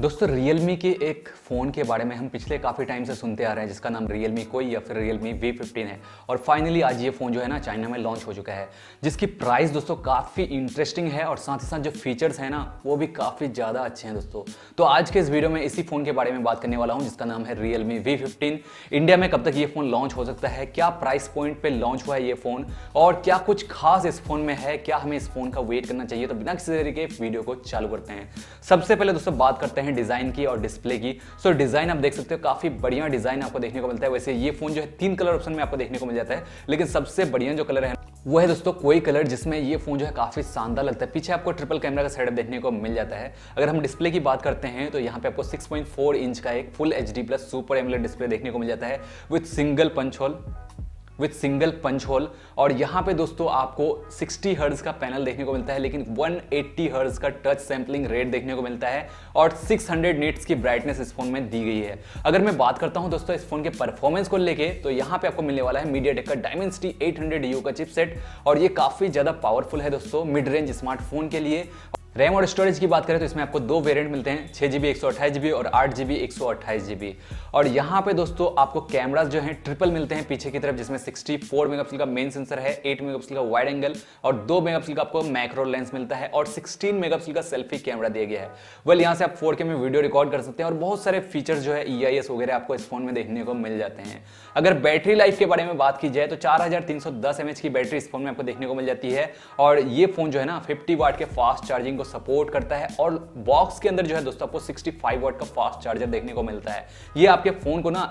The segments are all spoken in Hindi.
दोस्तों Realme के एक फ़ोन के बारे में हम पिछले काफ़ी टाइम से सुनते आ रहे हैं जिसका नाम Realme Koi या फिर Realme V15 है और फाइनली आज ये फ़ोन जो है ना चाइना में लॉन्च हो चुका है, जिसकी प्राइस दोस्तों काफ़ी इंटरेस्टिंग है और साथ ही साथ जो फीचर्स हैं ना वो भी काफ़ी ज़्यादा अच्छे हैं दोस्तों। तो आज के इस वीडियो में इसी फ़ोन के बारे में बात करने वाला हूँ जिसका नाम है Realme V15। इंडिया में कब तक ये फ़ोन लॉन्च हो सकता है, क्या प्राइस पॉइंट पर लॉन्च हुआ है ये फ़ोन और क्या कुछ खास इस फ़ोन में है, क्या हमें इस फ़ोन का वेट करना चाहिए। तो बिना किसी तरीके वीडियो को चालू करते हैं। सबसे पहले दोस्तों बात करते हैं डिजाइन की और डिस्प्ले की। सो डिजाइन आप देख सकते हो, काफी बढ़िया डिजाइन आपको देखने को मिलता है। वैसे ये फोन जो है 3 कलर ऑप्शन में आपको देखने को मिल जाता है, लेकिन सबसे बढ़िया जो कलर है वो है दोस्तों कोई कलर, जिसमें ये फोन जो है काफी शानदार लगता है। पीछे आपको ट्रिपल कैमरा का सेटअप देखने को मिल जाता है। अगर हम डिस्प्ले की बात करते हैं तो यहाँ पे आपको 6.4 इंच का एक full HD plus super AMOLED display देखने को मिल जाता है विथ सिंगल पंच होल। और यहाँ पे दोस्तों आपको 60 हर्ट्ज का पैनल देखने को मिलता है, लेकिन 180 हर्ट्ज का टच सैम्पलिंग रेट देखने को मिलता है और 600 निट्स की ब्राइटनेस इस फोन में दी गई है। अगर मैं बात करता हूँ दोस्तों इस फोन के परफॉर्मेंस को लेके, तो यहाँ पे आपको मिलने वाला है मीडियाटेक का डायमेंसिटी 800U का चिपसेट और ये काफ़ी ज़्यादा पावरफुल है दोस्तों मिड रेंज स्मार्टफोन के लिए। रैम और स्टोरेज की बात करें तो इसमें आपको 2 वेरिएंट मिलते हैं, 6GB 128GB और 8GB 128GB। और यहाँ पे दोस्तों आपको कैमरास जो हैं ट्रिपल मिलते हैं पीछे की तरफ, जिसमें 64 मेगापिक्सल का मेन सेंसर है, 8 मेगापिक्सल का वाइड एंगल और 2 मेगापिक्सल का आपको मैक्रो लेंस मिलता है और 16 मेगापिक्सल का सेल्फी कैमरा दिया गया है। वेल यहाँ से आप 4K में वीडियो रिकॉर्ड कर सकते हैं और बहुत सारे फीचर्स जो है EIS वगैरह आपको इस फोन में देखने को मिल जाते हैं। अगर बैटरी लाइफ के बारे में बात की जाए तो 4310 mAh की बैटरी इस फोन में आपको देखने को मिल जाती है और ये फोन जो है ना 50 वाट के फास्ट चार्जिंग को सपोर्ट करता है और बॉक्स के अंदर जो है दोस्तों आपको 65 वाट का फास्ट चार्जर देखने को मिलता है। ये आपके फोन को ना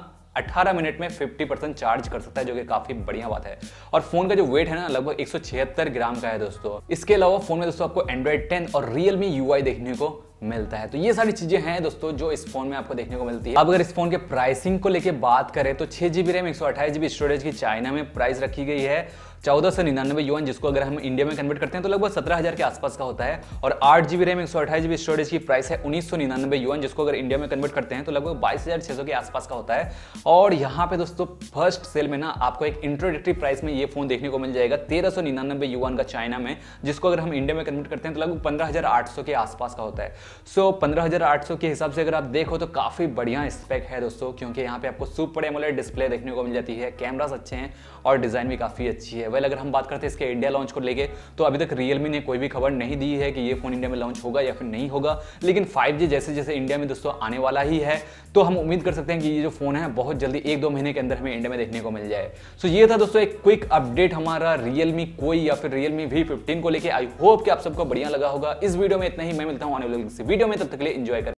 18 मिनट में 50% चार्ज कर सकता है, जो कि काफी बढ़िया बात है। और फोन का जो वेट है ना लगभग 176 ग्राम का है दोस्तों। इसके अलावा फोन में दोस्तों आपको एंड्रॉइड 10 और Realme UI देखने को मिलता है। तो ये सारी चीजें हैं दोस्तों जो इस फोन में आपको देखने को मिलती है। अब अगर इस फोन के प्राइसिंग को लेके बात करें तो 6GB रैम 128GB स्टोरेज की चाइना में प्राइस रखी गई है 1499 यूआन, जिसको अगर हम इंडिया में कन्वर्ट करते हैं तो लगभग 17,000 के आसपास का होता है। और 8GB रैम 128GB स्टोरेज की प्राइस है 1999 यूआन, जिसको अगर इंडिया में कन्वर्ट करते हैं तो लगभग 22,600 के आसपास का होता है। और यहाँ पे दोस्तों फर्स्ट सेल में ना आपको एक इंट्रोडक्टरी प्राइस में ये फोन देखने को मिल जाएगा 1399 यूआन का चाइना में, जिसको अगर हम इंडिया में कन्वर्ट करते हैं तो लगभग 15,800 के आसपास का होता है। सो 15,800 के हिसाब से अगर आप देखो तो काफी बढ़िया स्पेक है दोस्तों, क्योंकि यहाँ पे आपको सुपर एमोलेड डिस्प्ले देखने को मिल जाती है, कैमरास अच्छे हैं और डिजाइन भी काफी अच्छी है। वेल अगर हम बात करते हैं इसके इंडिया लॉन्च को लेके तो अभी तक Realme ने कोई भी खबर नहीं दी है कि ये फोन इंडिया में लॉन्च होगा या फिर नहीं होगा, लेकिन 5G जैसे जैसे इंडिया में दोस्तों आने वाला ही है तो हम उम्मीद कर सकते हैं कि ये जो फोन है बहुत जल्दी 1-2 महीने के अंदर हमें इंडिया में देखने को मिल जाए। सो ये था दोस्तों एक क्विक अपडेट हमारा Realme Koi या फिर Realme V15 को लेके। आई होप कि आप सबको बढ़िया लगा होगा। इस वीडियो में इतना ही, मैं मिलता हूँ आने वाले वीडियो में, तब तक के लिए एंजॉय करें।